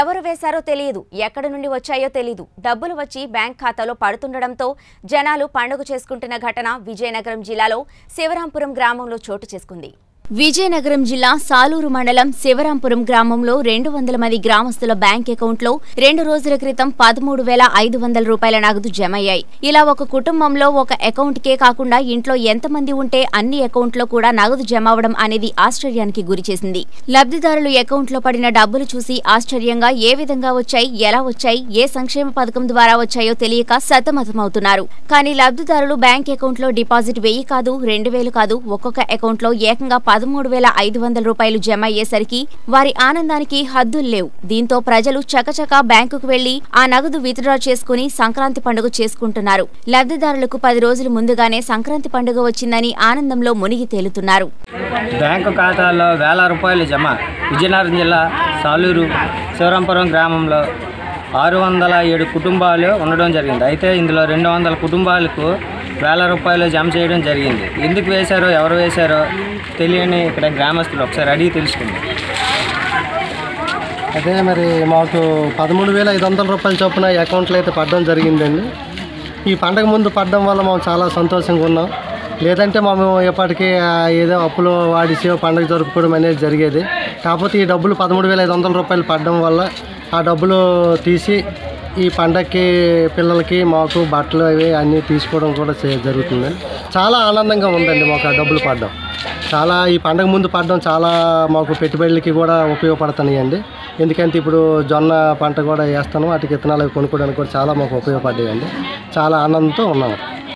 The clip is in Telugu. ఎవరు వేశారో తెలియదు, ఎక్కడి నుండి వచ్చాయో తెలియదు, డబ్బులు వచ్చి బ్యాంక్ ఖాతాలో పడుతుండడంతో జనాలు పండుగ చేసుకుంటున్న ఘటన విజయనగరం జిల్లాలో శివరాంపురం గ్రామంలో చోటు చేసుకుంది। విజయనగరం జిల్లా సాలూరు మండలం శివరాంపురం గ్రామంలో 200 మంది గ్రామస్తుల బ్యాంక్ అకౌంట్లో 2 రోజుల క్రితం 13,500 రూపాయల నగదు జమ అయ్యాయి। ఇలా ఒక కుటుంబంలో ఒక అకౌంట్కే కాకుండా ఇంట్లో ఎంతమంది ఉంటే అన్ని అకౌంట్లో కూడా నగదు జమ అవడం అనేది ఆశ్చర్యానికి గురిచేసింది। లబ్ధిదారులు అకౌంట్లో పడిన డబ్బులు చూసి ఆశ్చర్యంగా ఏ విధంగా వచ్చాయి, ఎలా వచ్చాయి, ఏ సంక్షేమ పథకం ద్వారా వచ్చాయో తెలియక సతమతమవుతున్నారు। కానీ లబ్ధిదారులు బ్యాంక్ అకౌంట్లో డిపాజిట్ 1000 కాదు, 2000 కాదు, ఒక్కొక్క అకౌంట్లో ఏకంగా 13,500 రూపాయలు జమ అయ్యేసరికి వారి ఆనందానికి హద్దులు లేవు। దీంతో ప్రజలు చకచక బ్యాంకుకు వెళ్లి ఆ నగదు విత్డ్రా చేసుకుని సంక్రాంతి పండుగ చేసుకుంటున్నారు। లబ్ధిదారులకు 10 రోజులు ముందుగానే సంక్రాంతి పండుగ వచ్చిందని ఆనందంలో మునిగి తేలుతున్నారు। బ్యాంకు ఖాతాల్లో వేల రూపాయలు జమ। విజయనగరం జిల్లా సాలూరు శివరాంపురం గ్రామంలో 607 కుటుంబాలు ఉండడం జరిగింది। అయితే ఇందులో 200 కుటుంబాలకు వేల రూపాయలు జమ చేయడం జరిగింది। ఎందుకు వేశారో, ఎవరు వేశారో తెలియని ఇక్కడ గ్రామస్తులు ఒకసారి అడిగి తెలుసుకుంది। అదే మరి మాకు 13,500 రూపాయల చొప్పున అకౌంట్లో అయితే పడడం జరిగిందండి। ఈ పండగ ముందు పడడం వల్ల మేము చాలా సంతోషంగా ఉన్నాం। లేదంటే మేము ఎప్పటికీ ఏదో అప్పులు వాడిసి పండగ జరుపుకోవడం అనేది జరిగేది। కాకపోతే ఈ డబ్బులు 13,500 రూపాయలు పడడం వల్ల ఆ డబ్బులు తీసి ఈ పండగకి పిల్లలకి మాకు బట్టలు అవి అన్నీ తీసుకోవడం కూడా జరుగుతుంది। చాలా ఆనందంగా ఉందండి మాకు ఆ డబ్బులు పడడం। చాలా ఈ పండగ ముందు పడడం చాలా మాకు పెట్టుబడులకి కూడా ఉపయోగపడుతున్నాయండి। ఎందుకంటే ఇప్పుడు జొన్న పంట కూడా వేస్తాను, వాటికి విత్తనాలు కొనుక్కోవడానికి కూడా చాలా మాకు ఉపయోగపడ్డాయండి। చాలా ఆనందంతో ఉన్నాము।